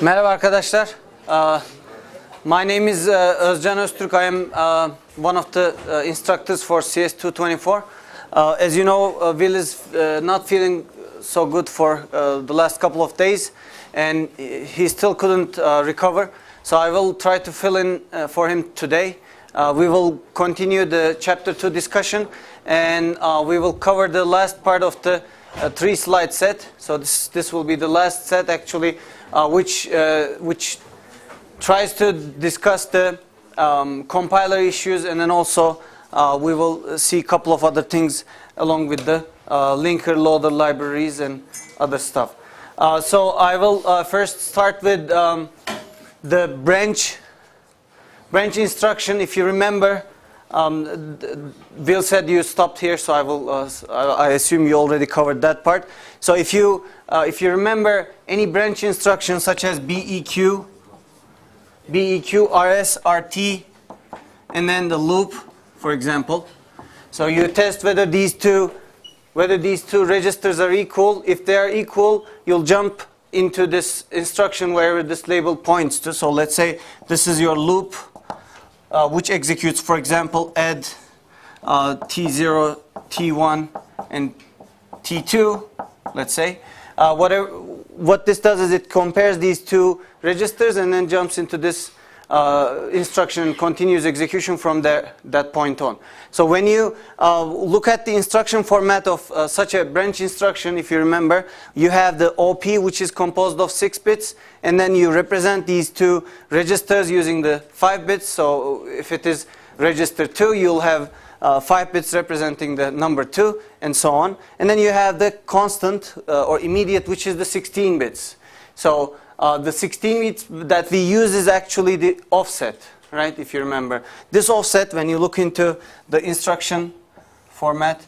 Merhaba arkadaşlar. My name is Özcan Öztürk. I am one of the instructors for CS224. As you know, Will is not feeling so good for the last couple of days, and he still couldn't recover. So I will try to fill in for him today. We will continue the Chapter 2 discussion, and we will cover the last part of the three-slide set. So this will be the last set, actually, which tries to discuss the compiler issues, and then also we will see a couple of other things along with the linker loader libraries and other stuff. So I will first start with the branch instruction. If you remember, Will said you stopped here, so I will. I assume you already covered that part. So if you remember any branch instruction such as BEQ, RS, RT, and then the loop, for example. So you test whether these two registers are equal. If they are equal, you'll jump into this instruction wherever this label points to. So let's say this is your loop, which executes, for example, add T0, T1, and T2, let's say. What this does is it compares these two registers and then jumps into this instruction and continues execution from that point on. So when you look at the instruction format of such a branch instruction, if you remember, you have the OP, which is composed of 6 bits, and then you represent these two registers using the 5 bits. So if it is register 2, you'll have 5 bits representing the number 2, and so on. And then you have the constant or immediate, which is the 16 bits. So the 16 bits that we use is actually the offset, right? If you remember, this offset, when you look into the instruction format,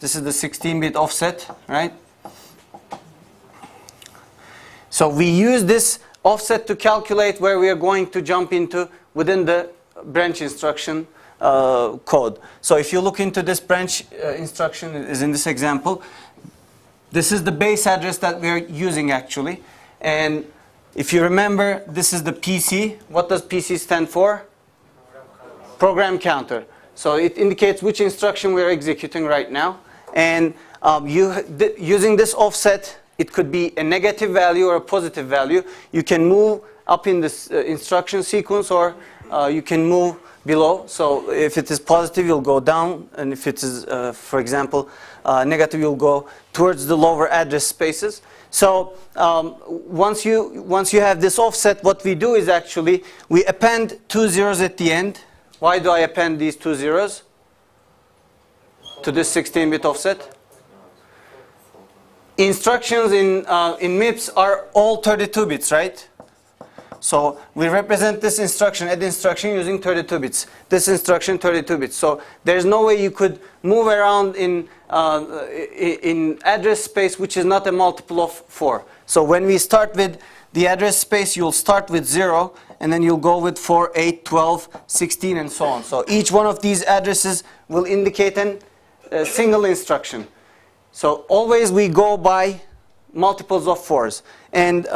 this is the 16-bit offset, right? So we use this offset to calculate where we are going to jump into within the branch instruction code. So if you look into this branch instruction, is in this example, this is the base address that we are using actually. And if you remember, this is the PC. What does PC stand for? Program counter. So it indicates which instruction we are executing right now. And using this offset, it could be a negative value or a positive value. You can move up in this instruction sequence, or you can move below. So if it is positive, you'll go down, and if it is, for example, negative, you'll go towards the lower address spaces. So once you have this offset, what we do is actually we append 2 zeros at the end. Why do I append these 2 zeros to this 16-bit offset? Instructions in MIPS are all 32 bits, right? So we represent this instruction, add instruction, using 32 bits. This instruction, 32 bits. So there's no way you could move around in address space which is not a multiple of 4. So when we start with the address space, you'll start with 0, and then you'll go with 4, 8, 12, 16, and so on. So each one of these addresses will indicate a single instruction. So always we go by multiples of 4s, and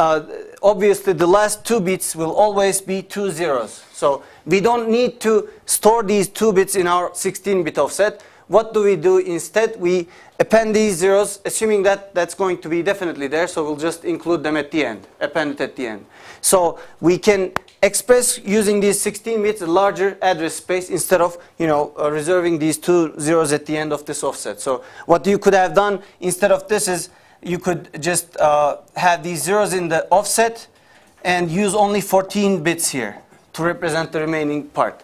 obviously the last 2 bits will always be 2 zeros. So we don't need to store these 2 bits in our 16-bit offset. What do we do instead? We append these zeros, assuming that that's going to be definitely there, so we'll just include them at the end, append it at the end. So we can express using these 16 bits a larger address space instead of, you know, reserving these 2 zeros at the end of this offset. So what you could have done instead of this is you could just have these zeros in the offset and use only 14 bits here to represent the remaining part.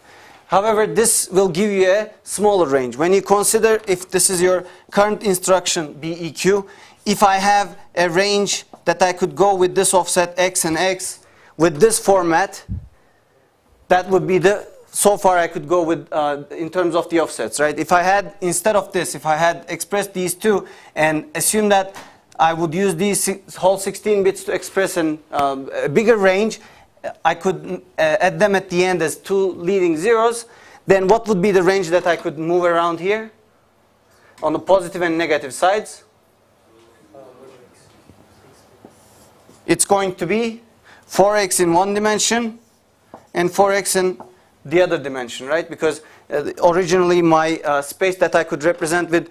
However, this will give you a smaller range. When you consider if this is your current instruction, BEQ, if I have a range that I could go with this offset X and X with this format, that would be the, so far I could go with in terms of the offsets, right? If I had, instead of this, if I had expressed these two and assume that I would use these whole 16 bits to express a bigger range, I could add them at the end as 2 leading zeros, then what would be the range that I could move around here on the positive and negative sides? It's going to be 4x in one dimension and 4x in the other dimension, right? Because originally my space that I could represent with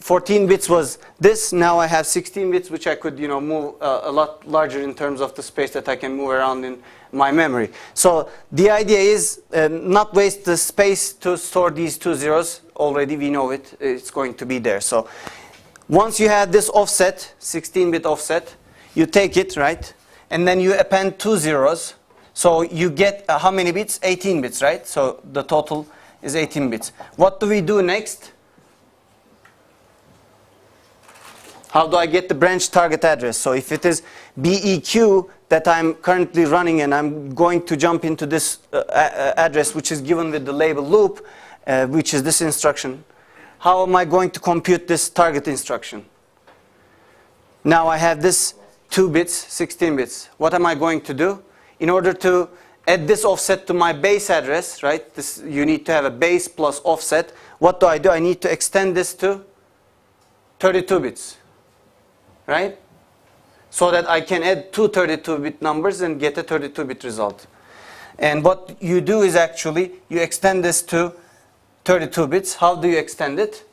14 bits was this. Now I have 16 bits, which I could, you know, move a lot larger in terms of the space that I can move around in my memory. So the idea is not waste the space to store these two zeros. Already we know it, it's going to be there. So once you have this offset, 16-bit offset, you take it, right? And then you append two zeros. So you get how many bits? 18 bits, right? So the total is 18 bits. What do we do next? How do I get the branch target address? So if it is BEQ that I'm currently running, and I'm going to jump into this address which is given with the label loop, which is this instruction, how am I going to compute this target instruction? Now I have this 2 bits, 16 bits. What am I going to do? In order to add this offset to my base address, right? This, you need to have a base plus offset. What do? I need to extend this to 32 bits. Right? So that I can add two 32-bit numbers and get a 32-bit result. And what you do is actually you extend this to 32 bits. How do you extend it?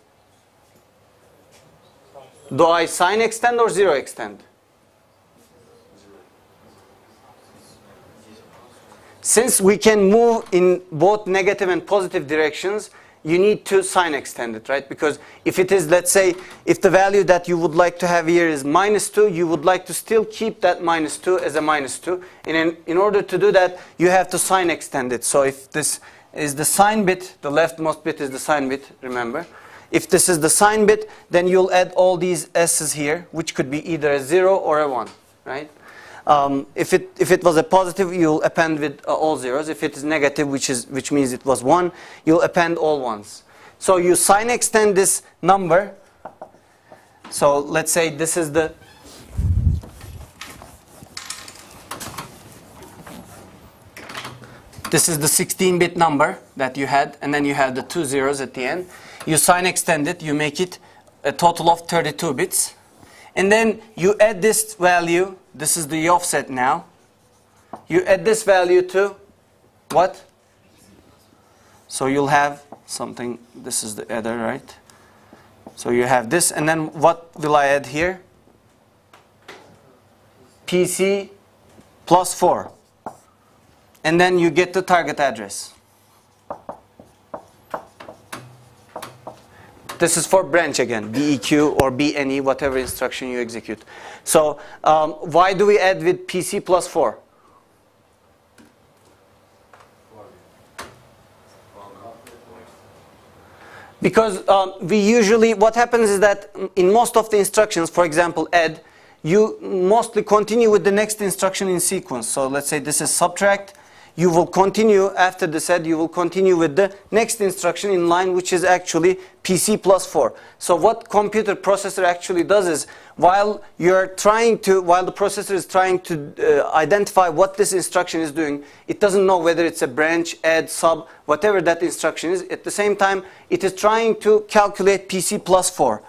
Do I sign extend or zero extend? Since we can move in both negative and positive directions, you need to sign extend it, right? Because if it is, let's say, if the value that you would like to have here is -2, you would like to still keep that -2 as a -2. And in order to do that, you have to sign extend it. So if this is the sign bit, the leftmost bit is the sign bit, remember. If this is the sign bit, then you'll add all these S's here, which could be either a 0 or a 1, right? If it was a positive, you'll append with all zeros. If it is negative, which means it was 1, you'll append all 1s. So you sign extend this number. So let's say this is the this is the 16-bit number that you had, and then you have the two zeros at the end. You sign extend it. You make it a total of 32 bits, and then you add this value. This is the offset now. You add this value to what? So you'll have something. This is the adder, right? So you have this. And then what will I add here? PC plus 4. And then you get the target address. This is for branch again, BEQ or BNE, whatever instruction you execute. So why do we add with PC plus 4? Because we usually, what happens is that in most of the instructions, for example, add, you mostly continue with the next instruction in sequence. So let's say this is subtract. You will continue after this add, you will continue with the next instruction in line, which is actually PC plus 4. So what computer processor actually does is, while the processor is trying to identify what this instruction is doing, it doesn't know whether it's a branch, add, sub, whatever that instruction is. At the same time, it is trying to calculate PC plus 4.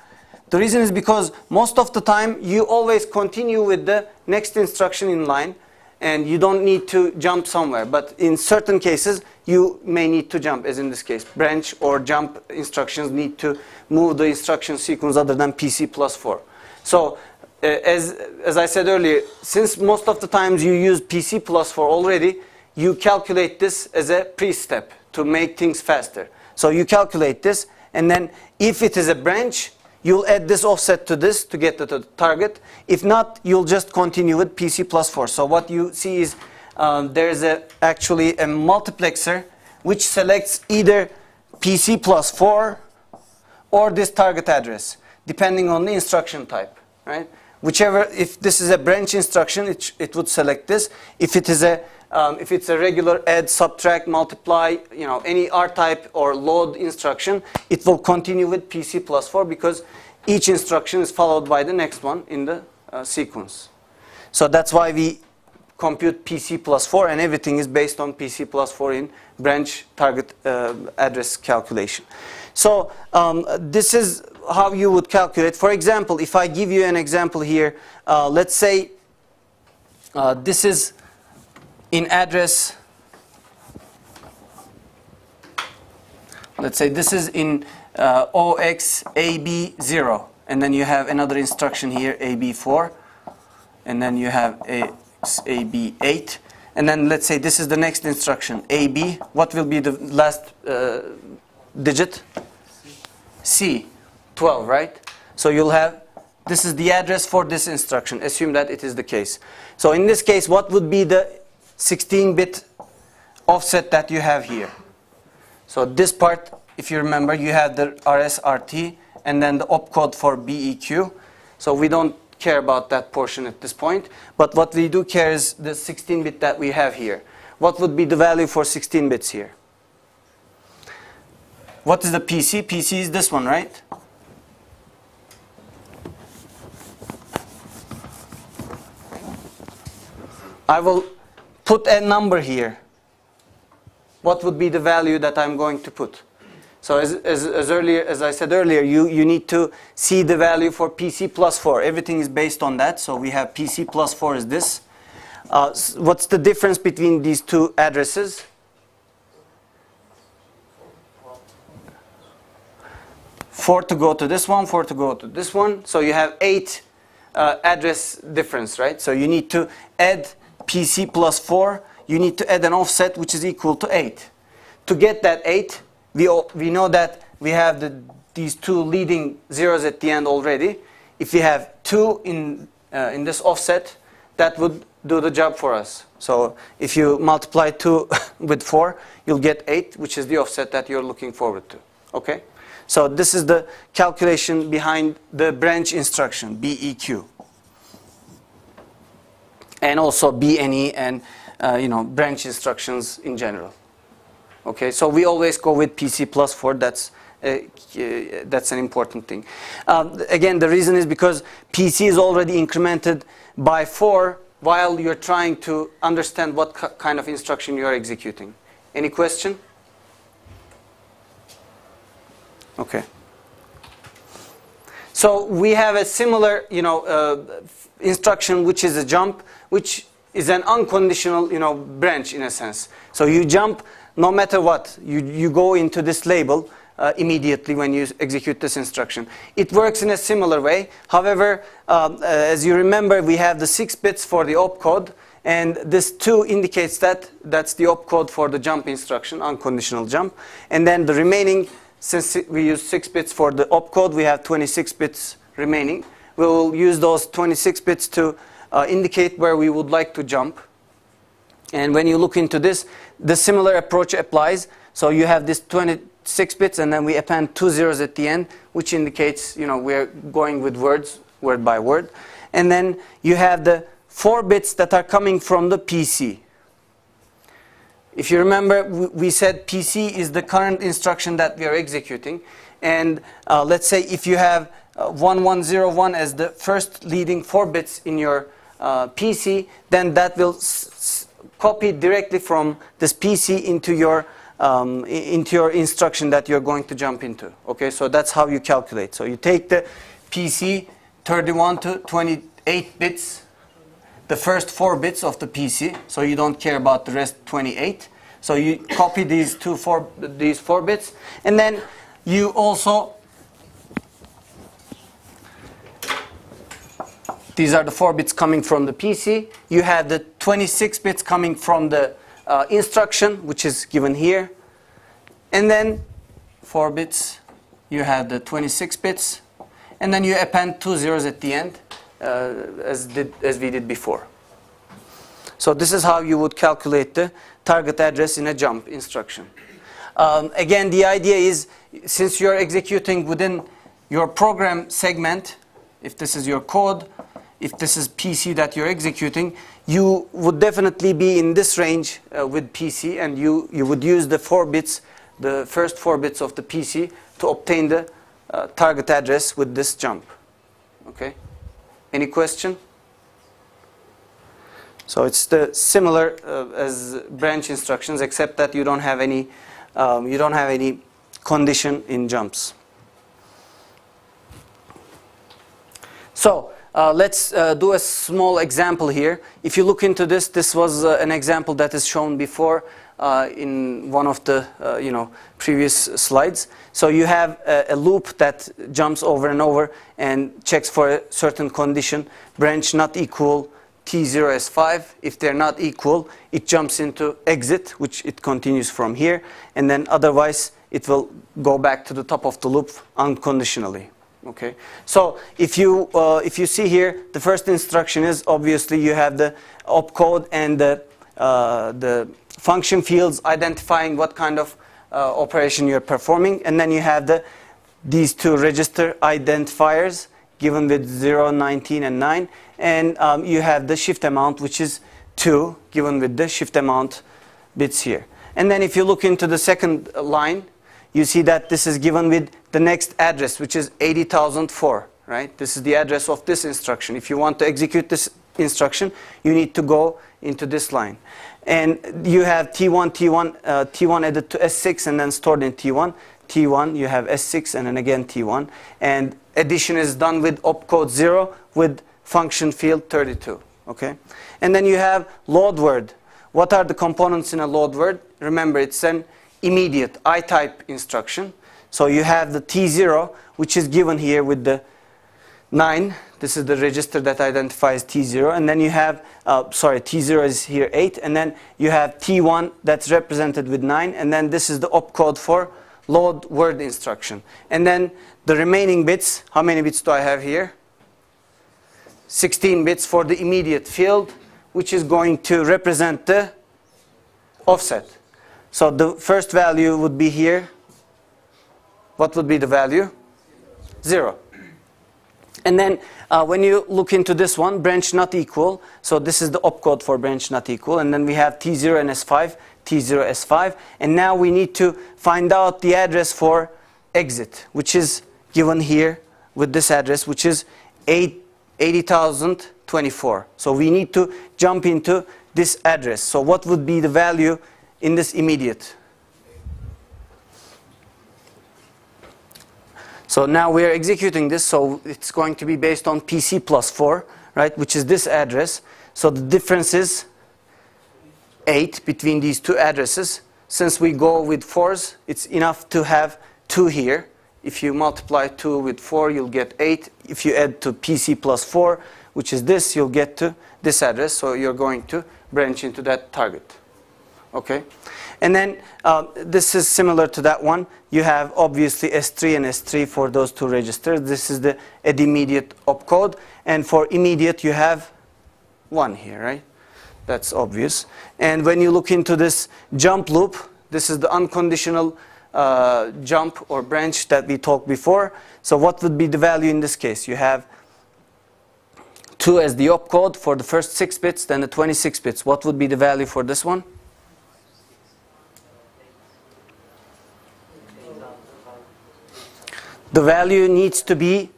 The reason is because most of the time, you always continue with the next instruction in line, and you don't need to jump somewhere. But in certain cases, you may need to jump, as in this case. Branch or jump instructions need to move the instruction sequence other than PC plus 4. So as I said earlier, since most of the times you use PC plus 4 already, you calculate this as a pre-step to make things faster. So you calculate this, and then if it is a branch, you'll add this offset to this to get to the target. If not, you'll just continue with PC plus 4. So what you see is there's actually a multiplexer which selects either PC plus 4 or this target address, depending on the instruction type, right? Whichever, if this is a branch instruction, it would select this. If it is a if it's a regular add, subtract, multiply, you know, any R-type or load instruction, it will continue with PC plus 4 because each instruction is followed by the next one in the sequence. So that's why we compute PC plus 4, and everything is based on PC plus 4 in branch target address calculation. So this is how you would calculate. For example, if I give you an example here, let's say This is in address, let's say this is in OXAB0, and then you have another instruction here, AB4, and then you have AB8, and then let's say this is the next instruction, AB. What will be the last digit? C, 12, right? So you'll have, this is the address for this instruction. Assume that it is the case. So in this case, what would be the 16-bit offset that you have here? So this part, if you remember, you have the RSRT and then the opcode for BEQ. So we don't care about that portion at this point. But what we do care is the 16-bit that we have here. What would be the value for 16 bits here? What is the PC? PC is this one, right? I will put a number here. What would be the value that I'm going to put? So as I said earlier, you need to see the value for PC plus 4. Everything is based on that. So we have PC plus 4 is this. What's the difference between these two addresses? Four to go to this one, four to go to this one. So you have 8 address difference, right? So you need to add PC plus 4. You need to add an offset which is equal to 8. To get that 8, we know that we have these two leading zeros at the end already. If we have 2 in this offset, that would do the job for us. So if you multiply 2 with 4, you'll get 8, which is the offset that you're looking forward to. Okay? So this is the calculation behind the branch instruction, BEQ. And also BNE and branch instructions in general. Okay, so we always go with PC plus 4. That's an important thing. Again, the reason is because PC is already incremented by 4 while you're trying to understand what kind of instruction you are executing. Any question? Okay. So we have a similar, instruction which is a jump, which is an unconditional, branch in a sense. So you jump no matter what. You go into this label immediately when you execute this instruction. It works in a similar way. However, as you remember, we have the 6 bits for the opcode, and this 2 indicates that that's the opcode for the jump instruction, unconditional jump. And then the remaining, since we use 6 bits for the opcode, we have 26 bits remaining. We'll use those 26 bits to indicate where we would like to jump. And when you look into this, the similar approach applies. So you have this 26 bits, and then we append 2 zeros at the end, which indicates we're going with words, word by word. And then you have the 4 bits that are coming from the PC. If you remember, we said PC is the current instruction that we are executing. And let's say if you have 1101 as the first leading 4 bits in your PC, then that will copy directly from this PC into your instruction that you're going to jump into. Okay, so that's how you calculate. So you take the PC 31 to 28 bits, the first 4 bits of the PC, so you don't care about the rest 28. So you copy these four bits, and then you also, these are the 4 bits coming from the PC. You have the 26 bits coming from the instruction, which is given here. And then 4 bits, you have the 26 bits. And then you append 2 zeros at the end, as we did before. So this is how you would calculate the target address in a jump instruction. Again, the idea is, since you're executing within your program segment, if this is your code, if this is PC that you're executing, you would definitely be in this range with PC, and you would use the 4 bits, the first 4 bits of the PC to obtain the target address with this jump. Okay? Any question? So it's the similar as branch instructions, except that you don't have any condition in jumps. So Let's do a small example here. If you look into this, this was an example that is shown before in one of the previous slides. So you have a loop that jumps over and over and checks for a certain condition. Branch not equal T0 as 5. If they're not equal, it jumps into exit, which it continues from here. And then otherwise, it will go back to the top of the loop unconditionally. Okay, so if you see here, the first instruction is obviously you have the opcode and the function fields identifying what kind of operation you're performing, and then you have these two register identifiers given with 0, 19, and 9, and you have the shift amount, which is 2, given with the shift amount bits here. And then if you look into the second line, you see that this is given with the next address, which is 80,004, right? This is the address of this instruction. If you want to execute this instruction, you need to go into this line. And you have T1 added to S6 and then stored in T1. T1, you have S6 and then again T1. And addition is done with opcode 0 with function field 32, okay? And then you have load word. What are the components in a load word? Remember, it's an immediate I-type instruction. So you have the T0, which is given here with the 9. This is the register that identifies T0. And then you have, sorry, T0 is here 8. And then you have T1 that's represented with 9. And then this is the opcode for load word instruction. And then the remaining bits, how many bits do I have here? 16 bits for the immediate field, which is going to represent the offset. So the first value would be here. What would be the value? 0. And then when you look into this one, branch not equal. So this is the opcode for branch not equal. And then we have T0 and S5, T0, S5. And now we need to find out the address for exit, which is given here with this address, which is 80,024. So we need to jump into this address. So what would be the value in this immediate? So now we are executing this, so it's going to be based on PC plus 4, right, which is this address. So the difference is 8 between these two addresses. Since we go with 4s, it's enough to have 2 here. If you multiply 2 with 4, you'll get 8. If you add to PC plus 4, which is this, you'll get to this address. So you're going to branch into that target. Okay, and then this is similar to that one. You have obviously S3 and S3 for those two registers. This is the immediate opcode, and for immediate you have 1 here, right? That's obvious. And when you look into this jump loop, this is the unconditional jump or branch that we talked before. So what would be the value in this case? You have 2 as the opcode for the first 6 bits, then the 26 bits. What would be the value for this one? 8,000. The value needs to be,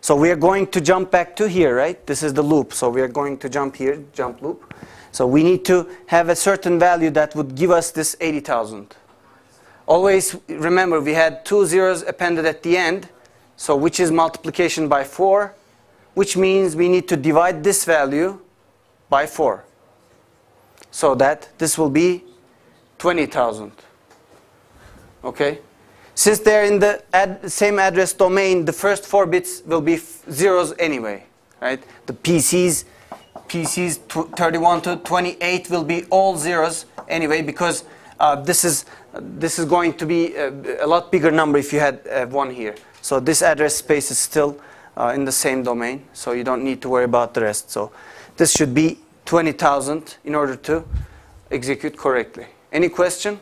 so we are going to jump back to here, right? This is the loop, so we are going to jump here, jump loop. So we need to have a certain value that would give us this 80,000. Always remember, we had 2 zeros appended at the end, so which is multiplication by 4, which means we need to divide this value by 4, so that this will be 20,000, okay? Since they're in the same address domain, the first 4 bits will be zeros anyway, right? The PCs 31 to 28 will be all zeros anyway, because this is going to be a lot bigger number if you had 1 here. So this address space is still in the same domain, so you don't need to worry about the rest. So this should be 20,000 in order to execute correctly. Any question?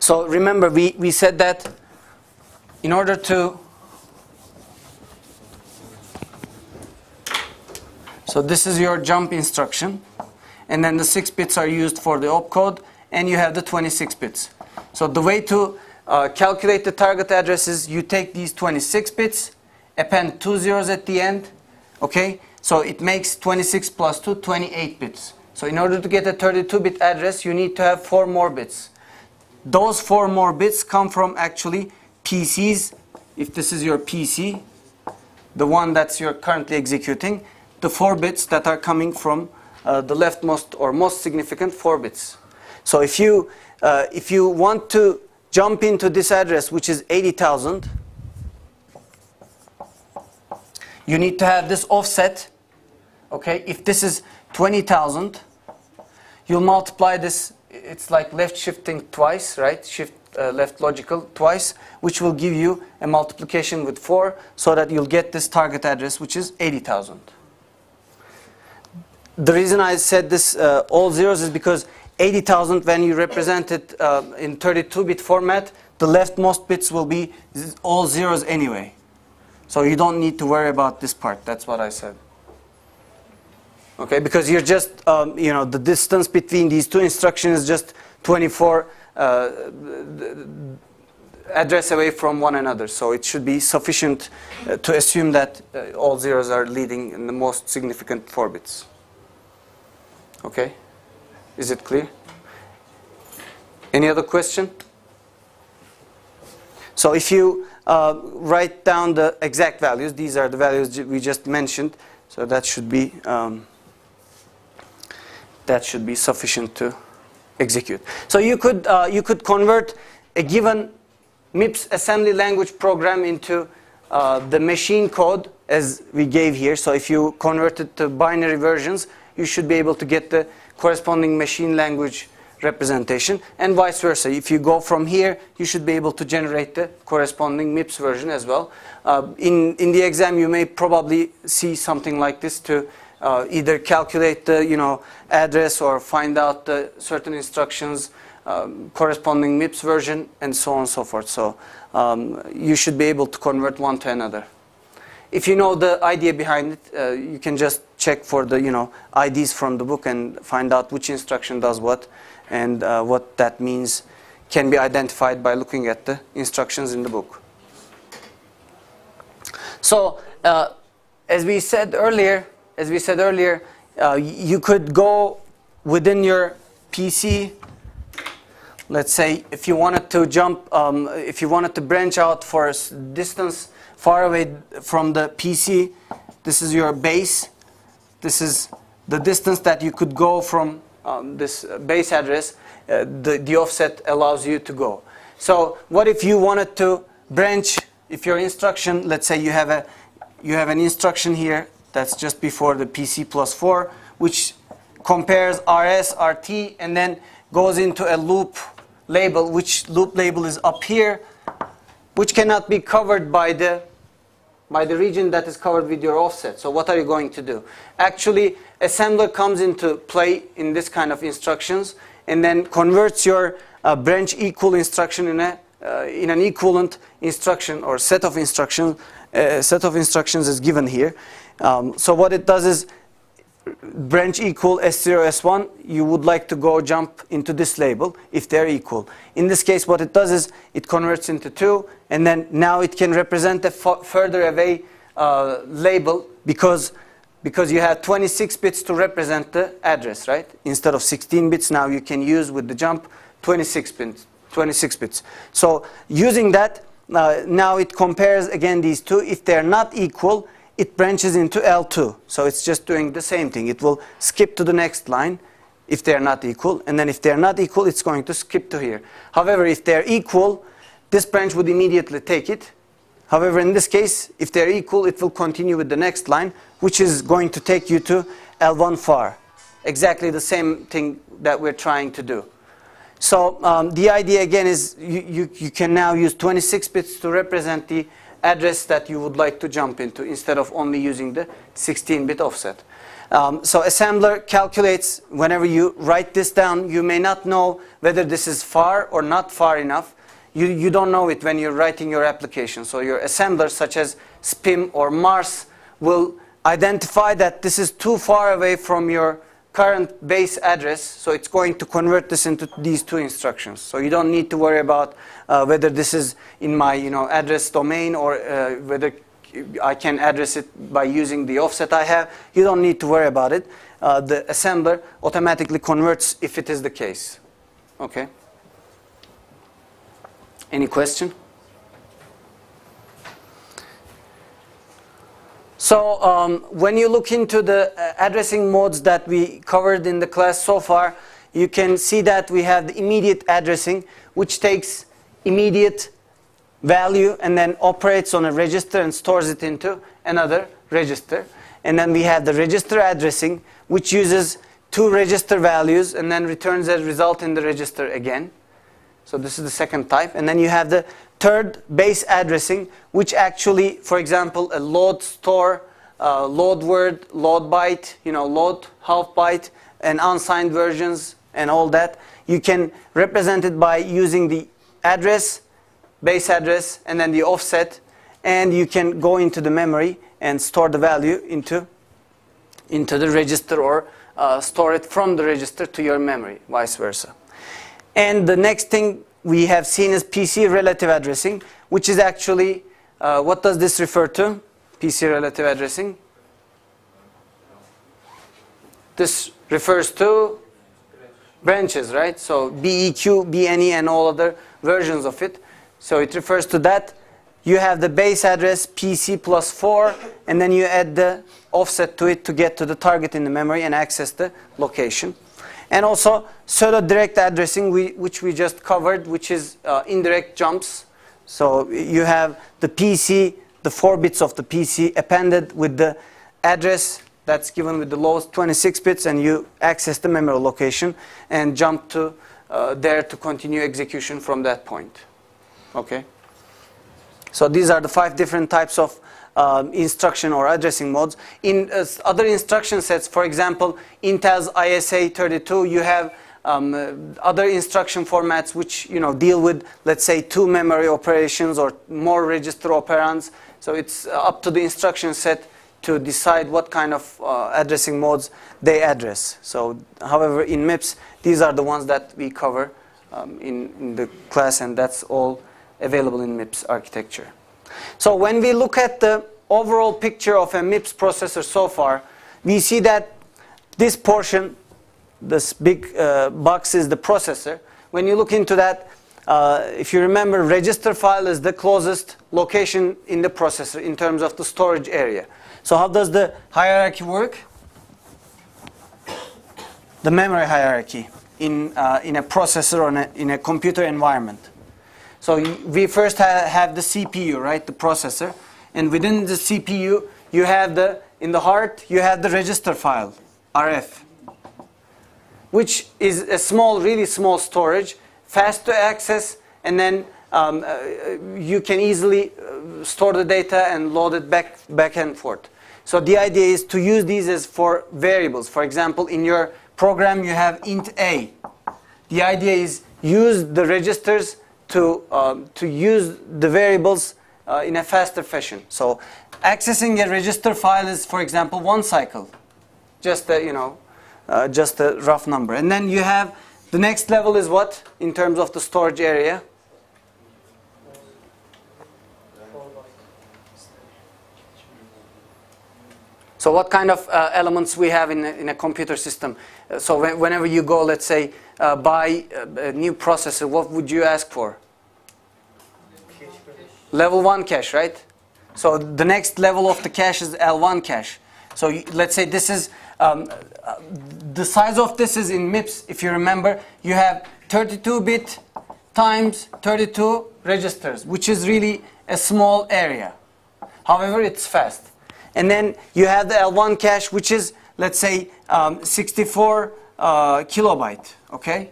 So remember, we said that in order to, so this is your jump instruction, and then the 6 bits are used for the opcode, and you have the 26 bits. So the way to calculate the target address is you take these 26 bits, append 2 zeros at the end, okay? So it makes 26 plus 2, 28 bits. So in order to get a 32-bit address, you need to have 4 more bits. Those four more bits come from actually PCs. If this is your PC, the one that you're currently executing, the 4 bits that are coming from the leftmost or most significant 4 bits. So if you want to jump into this address, which is 80,000, you need to have this offset. Okay, if this is 20,000, you'll multiply this. It's like left shifting twice, right? Shift left logical twice, which will give you a multiplication with 4, so that you'll get this target address, which is 80,000. The reason I said this all zeros is because 80,000, when you represent it in 32-bit format, the leftmost bits will be all zeros anyway. So you don't need to worry about this part. That's what I said. Okay, because you're just, you know, the distance between these two instructions is just 24 address away from one another. So it should be sufficient to assume that all zeros are leading in the most significant 4 bits. Okay. Is it clear? Any other question? So if you write down the exact values, these are the values we just mentioned. So that should be sufficient to execute. So you could convert a given MIPS assembly language program into the machine code as we gave here. So if you convert it to binary versions, you should be able to get the corresponding machine language representation, and vice versa. If you go from here, you should be able to generate the corresponding MIPS version as well. In the exam, you may probably see something like this to either calculate the address or find out the certain instructions, corresponding MIPS version, and so on and so forth. So you should be able to convert one to another. If you know the idea behind it, you can just check for the IDs from the book and find out which instruction does what, and what that means can be identified by looking at the instructions in the book. So as we said earlier, you could go within your PC. Let's say if you wanted to jump, if you wanted to branch out for a distance far away from the PC, this is your base. This is the distance that you could go from this base address. The offset allows you to go. So what if you wanted to branch, if your instruction, let's say you have an instruction here that's just before the PC+4, which compares RS, RT, and then goes into a loop label, which loop label is up here, which cannot be covered by the region that is covered with your offset. So what are you going to do? Actually, assembler comes into play in this kind of instructions, and then converts your branch equal instruction in an equivalent instruction or set of instructions. Set of instructions is given here. So what it does is branch equal S0, S1. You would like to go jump into this label if they're equal. In this case, what it does is it converts into 2, and then now it can represent a further away label because you have 26 bits to represent the address, right? Instead of 16 bits, now you can use with the jump 26 bits. So using that, now it compares again these two. If they're not equal, it branches into L2. So it's just doing the same thing. It will skip to the next line if they're not equal. And then if they're not equal, it's going to skip to here. However, if they're equal, this branch would immediately take it. However, in this case, if they're equal, it will continue with the next line, which is going to take you to L1 far. Exactly the same thing that we're trying to do. So the idea again is you can now use 26 bits to represent the address that you would like to jump into, instead of only using the 16-bit offset. So assembler calculates. Whenever you write this down, you may not know whether this is far or not far enough. You don't know it when you're writing your application. So your assembler, such as SPIM or MARS, will identify that this is too far away from your current base address, so it's going to convert this into these two instructions. So you don't need to worry about whether this is in my address domain, or whether I can address it by using the offset I have. You don't need to worry about it. The assembler automatically converts if it is the case. Okay. Any question? So when you look into the addressing modes that we covered in the class so far, you can see that we have the immediate addressing, which takes immediate value and then operates on a register and stores it into another register. And then we have the register addressing, which uses two register values and then returns a result in the register again. So this is the second type. And then you have the third, base addressing, which actually, for example, a load store, load word, load byte, you know, load half byte, and unsigned versions and all that. You can represent it by using the address, base address, and then the offset, and you can go into the memory and store the value into the register, or store it from the register to your memory, vice versa. And the next thing we have seen is PC relative addressing, which is actually, what does this refer to? PC relative addressing. This refers to branches, right? So BEQ, BNE, and all other versions of it. So it refers to that. You have the base address PC plus 4, and then you add the offset to it to get to the target in the memory and access the location. And also pseudo-direct addressing, which we just covered, which is indirect jumps. So you have the PC, the 4 bits of the PC appended with the address that's given with the lowest 26 bits, and you access the memory location and jump to there to continue execution from that point. Okay. So these are the 5 different types of instruction or addressing modes. In other instruction sets, for example, Intel's ISA32, you have other instruction formats which, you know, deal with, let's say, 2 memory operations or more register operands. So it's up to the instruction set to decide what kind of addressing modes they address. So, however, in MIPS, these are the ones that we cover in the class, and that's all available in MIPS architecture. So when we look at the overall picture of a MIPS processor so far, we see that this portion, this big box, is the processor. When you look into that, if you remember, register file is the closest location in the processor in terms of the storage area. So how does the hierarchy work? The memory hierarchy in a processor or in a computer environment. So we first have the CPU, right, the processor. And within the CPU, you have in the heart, you have the register file, RF, which is a small, really small storage, fast to access, and then you can easily store the data and load it back and forth. So the idea is to use these as for variables. For example, in your program, you have int A. The idea is use the registers to use the variables in a faster fashion. So accessing a register file is, for example, 1 cycle, just a rough number. And then you have the next level is what in terms of the storage area? 4 bytes. So what kind of elements we have in a computer system? So whenever you go, let's say, buy a new processor, what would you ask for? Level 1 cache, right? So the next level of the cache is L1 cache. So let's say this is, the size of this is in MIPS, if you remember, you have 32-bit times 32 registers, which is really a small area. However, it's fast. And then you have the L1 cache, which is, let's say, 64 kilobyte, okay?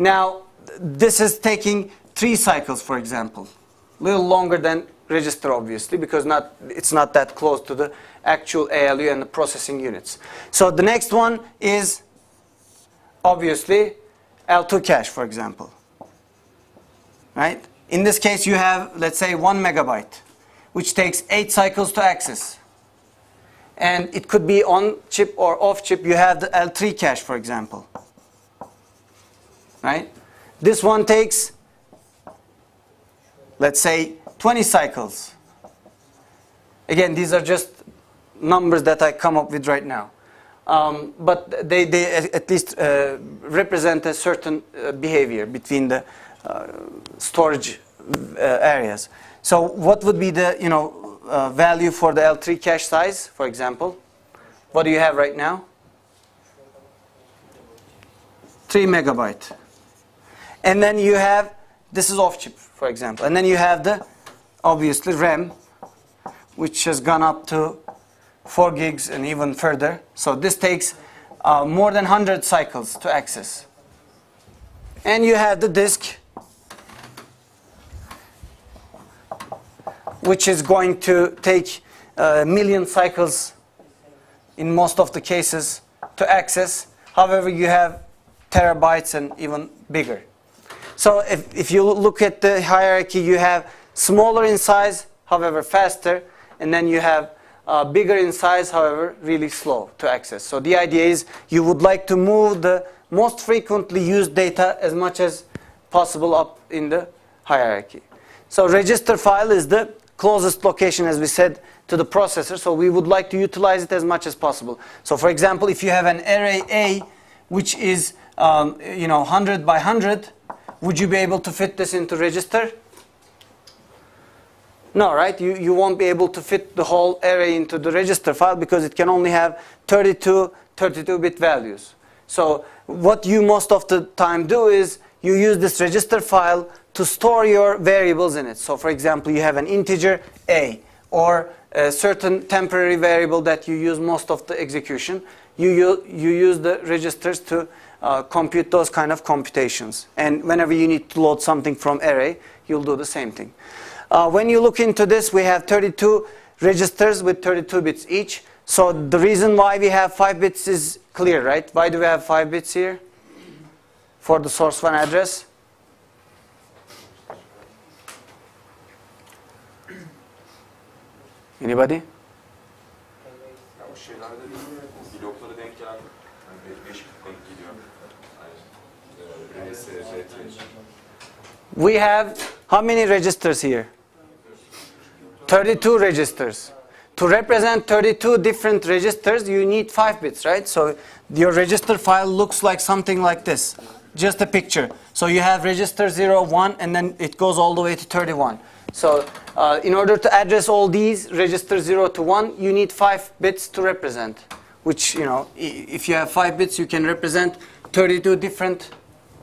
Now, this is taking 3 cycles, for example. A little longer than register, obviously, because it's not that close to the actual ALU and the processing units. So the next one is, obviously, L2 cache, for example, right? In this case, you have, let's say, 1 megabyte, which takes 8 cycles to access. And it could be on-chip or off-chip. You have the L3 cache, for example, right? This one takes, let's say, 20 cycles. Again, these are just numbers that I come up with right now. But they at least represent a certain behavior between the storage areas. So what would be the, you know, value for the L3 cache size, for example? What do you have right now? 3 megabyte. And then you have, this is off-chip, for example. And then you have the, obviously, RAM, which has gone up to 4 gigs and even further. So this takes more than 100 cycles to access. And you have the disk, which is going to take a million cycles in most of the cases to access. However, you have terabytes and even bigger. So if you look at the hierarchy, you have smaller in size, however faster, and then you have bigger in size, however really slow to access. So the idea is you would like to move the most frequently used data as much as possible up in the hierarchy. So register file is the closest location, as we said, to the processor, so we would like to utilize it as much as possible. So for example, if you have an array A, which is 100 by 100, would you be able to fit this into register? No, right? You won't be able to fit the whole array into the register file because it can only have 32 32-bit values. So what you most of the time do is you use this register file to store your variables in it. So for example, you have an integer A or a certain temporary variable that you use most of the execution. You use the registers to compute those kind of computations. And whenever you need to load something from array, you'll do the same thing. When you look into this, we have 32 registers with 32 bits each. So the reason why we have 5 bits is clear, right? Why do we have 5 bits here for the source 1 address? Anybody? We have how many registers here? 32 registers. To represent 32 different registers, you need 5 bits, right? So your register file looks like something like this, just a picture. So you have register 0, 1, and then it goes all the way to 31. So in order to address all these, register 0 to 1, you need 5 bits to represent, which, you know, if you have 5 bits, you can represent 32 different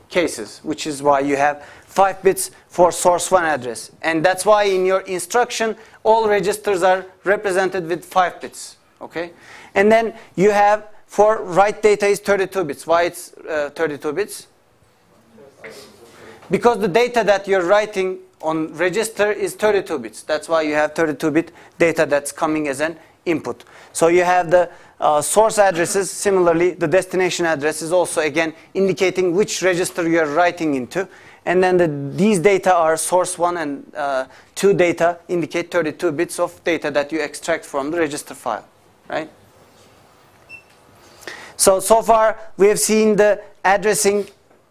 cases, which is why you have 5 bits for source 1 address. And that's why in your instruction, all registers are represented with 5 bits. Okay? And then you have for write data is 32 bits. Why it's 32 bits? Because the data that you're writing on register is 32 bits. That's why you have 32-bit data that's coming as an input. So you have the source addresses. Similarly, the destination address is also, again, indicating which register you're writing into. And then these data are source 1 and 2 data indicate 32 bits of data that you extract from the register file, right? So far, we have seen the addressing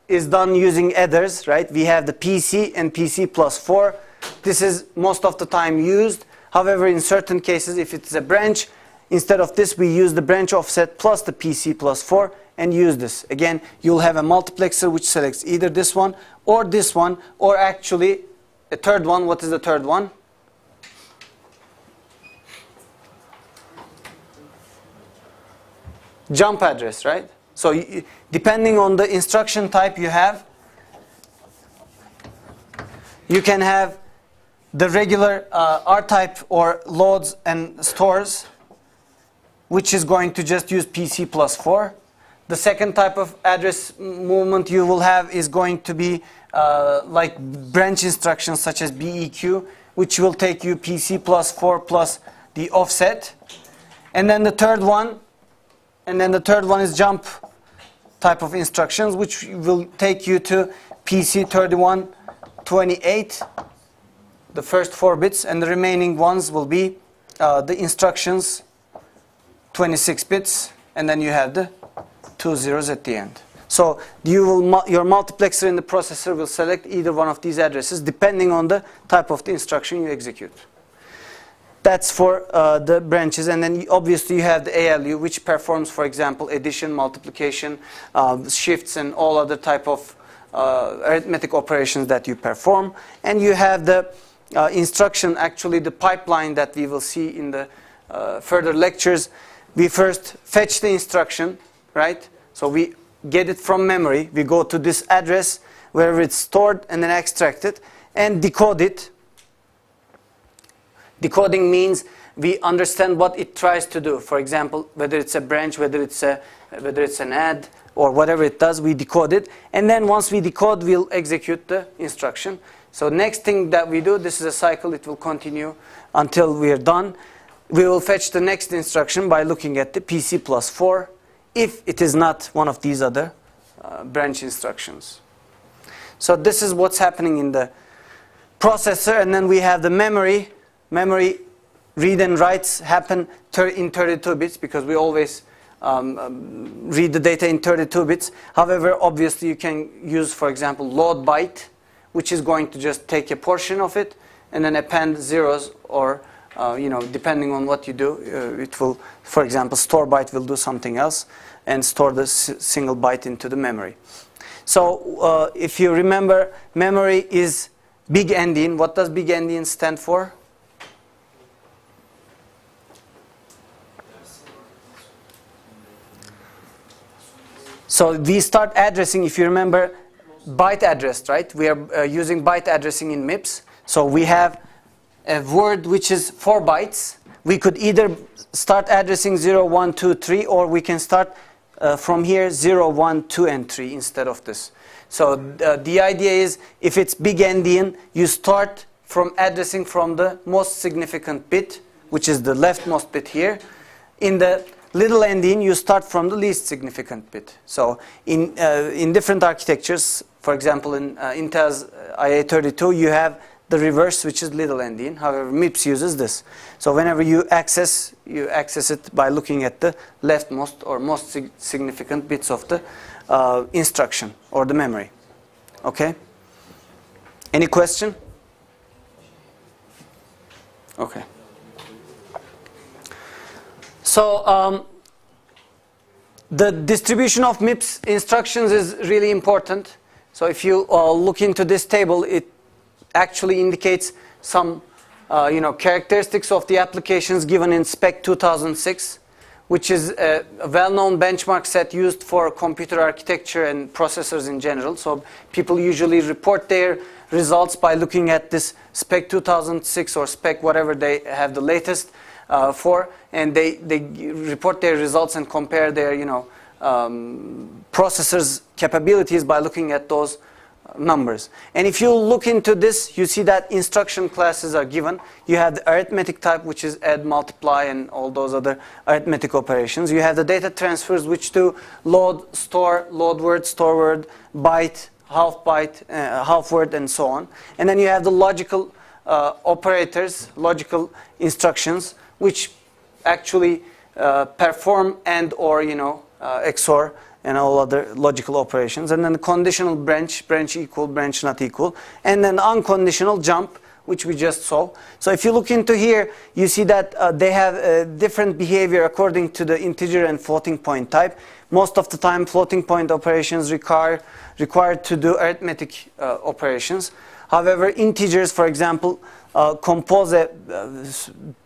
is done using adders, right? We have the PC and PC plus 4. This is most of the time used. However, in certain cases, if it's a branch, instead of this, we use the branch offset plus the PC plus 4 and use this. Again, you'll have a multiplexer which selects either this one or this one, or actually a third one. What is the third one? Jump address, right? So depending on the instruction type you have, you can have the regular R-type or loads and stores, which is going to just use PC plus 4. The second type of address movement you will have is going to be like branch instructions such as BEQ, which will take you PC plus 4 plus the offset. And then the third one, is jump type of instructions, which will take you to PC 3128. The first 4 bits, and the remaining ones will be the instructions, 26 bits, and then you have the 2 zeros at the end. So you will, your multiplexer in the processor will select either one of these addresses depending on the type of the instruction you execute. That's for the branches, and then obviously you have the ALU, which performs, for example, addition, multiplication, shifts, and all other type of arithmetic operations that you perform. And you have the instruction, actually the pipeline that we will see in the further lectures. We first fetch the instruction, right? So we get it from memory. We go to this address where it's stored and then extract it and decode it. Decoding means we understand what it tries to do. For example, whether it's a branch, whether it's an add, or whatever it does, we decode it. And then once we decode, we'll execute the instruction. So next thing that we do, this is a cycle. It will continue until we are done. We will fetch the next instruction by looking at the PC+4 if it is not one of these other branch instructions. So this is what's happening in the processor. And then we have the memory. Memory read and writes happen in 32 bits because we always read the data in 32 bits. However, obviously you can use, for example, load byte, which is going to just take a portion of it and then append zeros, or you know, depending on what you do, it will, for example, store byte will do something else and store the single byte into the memory. So if you remember, memory is big endian. What does big endian stand for? So we start addressing, if you remember, byte address, right? We are using byte addressing in MIPS. So we have a word which is 4 bytes. We could either start addressing 0, 1, 2, 3, or we can start from here 0, 1, 2, and 3 instead of this. So the idea is, if it's big endian, you start from addressing from the most significant bit, which is the leftmost bit here. In the little endian, you start from the least significant bit. So in different architectures, for example, in Intel's IA32, you have the reverse, which is little endian. However, MIPS uses this. So whenever you access it by looking at the leftmost or most significant bits of the instruction or the memory. Okay? Any question? Okay. So the distribution of MIPS instructions is really important. So if you look into this table, it actually indicates some you know, characteristics of the applications given in SPEC 2006, which is a well-known benchmark set used for computer architecture and processors in general. So people usually report their results by looking at this SPEC 2006 or SPEC whatever they have the latest. And they report their results and compare their, you know, processors' capabilities by looking at those numbers. And if you look into this, you see that instruction classes are given. You have the arithmetic type, which is add, multiply, and all those other arithmetic operations. You have the data transfers, which do load, store, load word, store word, byte, half word, and so on. And then you have the logical operators, logical instructions, which actually perform and or, you know, XOR and all other logical operations. And then the conditional branch, branch equal, branch not equal. And then unconditional jump, which we just saw. So if you look into here, you see that they have different behavior according to the integer and floating point type. Most of the time, floating point operations require to do arithmetic operations. However, integers, for example, compose a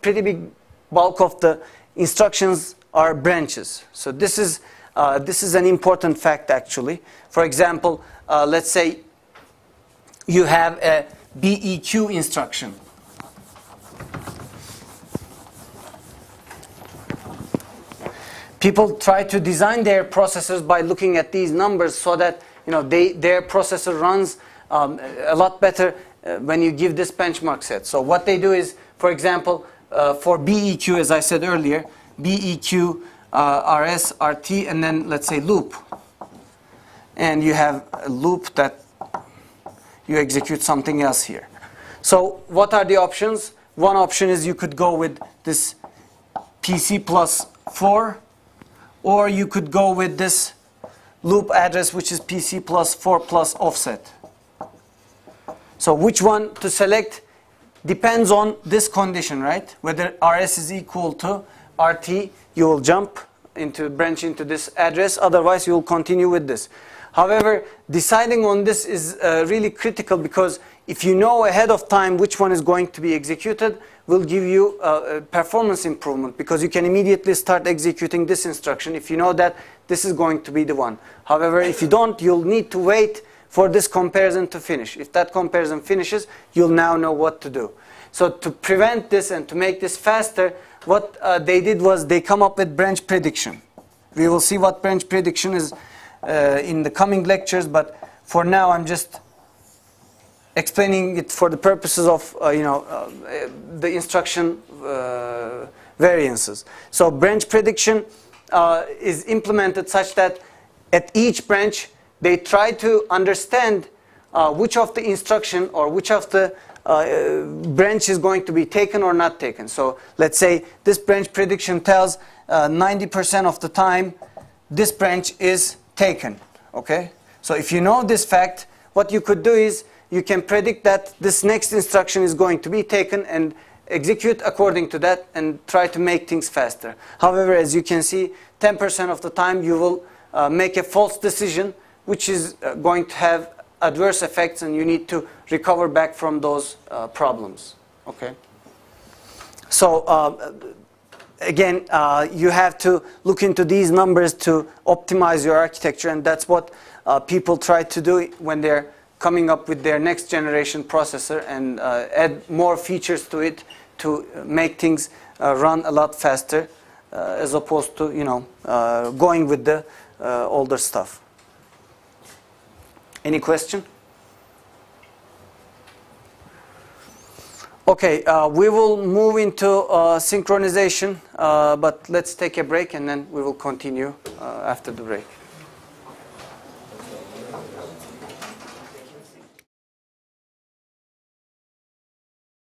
pretty big bulk of the instructions are branches. So this is an important fact, actually. For example, let's say you have a BEQ instruction. People try to design their processors by looking at these numbers so that, you know, their processor runs a lot better when you give this benchmark set. So what they do is, for example, for BEQ, as I said earlier, BEQ, RS, RT, and then let's say loop. And you have a loop that you execute something else here. So what are the options? One option is you could go with this PC+4, or you could go with this loop address, which is PC+4 plus offset. So which one to select depends on this condition, right? Whether RS is equal to RT, you will jump into branch into this address. Otherwise, you will continue with this. However, deciding on this is really critical, because if you know ahead of time which one is going to be executed, will give you a performance improvement, because you can immediately start executing this instruction if you know that this is going to be the one. However, if you don't, you'll need to wait for this comparison to finish. If that comparison finishes, you'll now know what to do. So to prevent this and to make this faster, what they did was they come up with branch prediction. We will see what branch prediction is in the coming lectures, but for now I'm just explaining it for the purposes of the instruction variances. So branch prediction is implemented such that at each branch they try to understand which of the instruction or which of the branch is going to be taken or not taken. So let's say this branch prediction tells 90% of the time this branch is taken. Okay, so if you know this fact, what you could do is you can predict that this next instruction is going to be taken and execute according to that and try to make things faster. However, as you can see, 10% of the time you will make a false decision, which is going to have adverse effects, and you need to recover back from those problems. Okay. So again, you have to look into these numbers to optimize your architecture, and that's what people try to do when they're coming up with their next generation processor, and add more features to it to make things run a lot faster, as opposed to going with the older stuff. Any question? Okay, we will move into synchronization, but let's take a break and then we will continue after the break.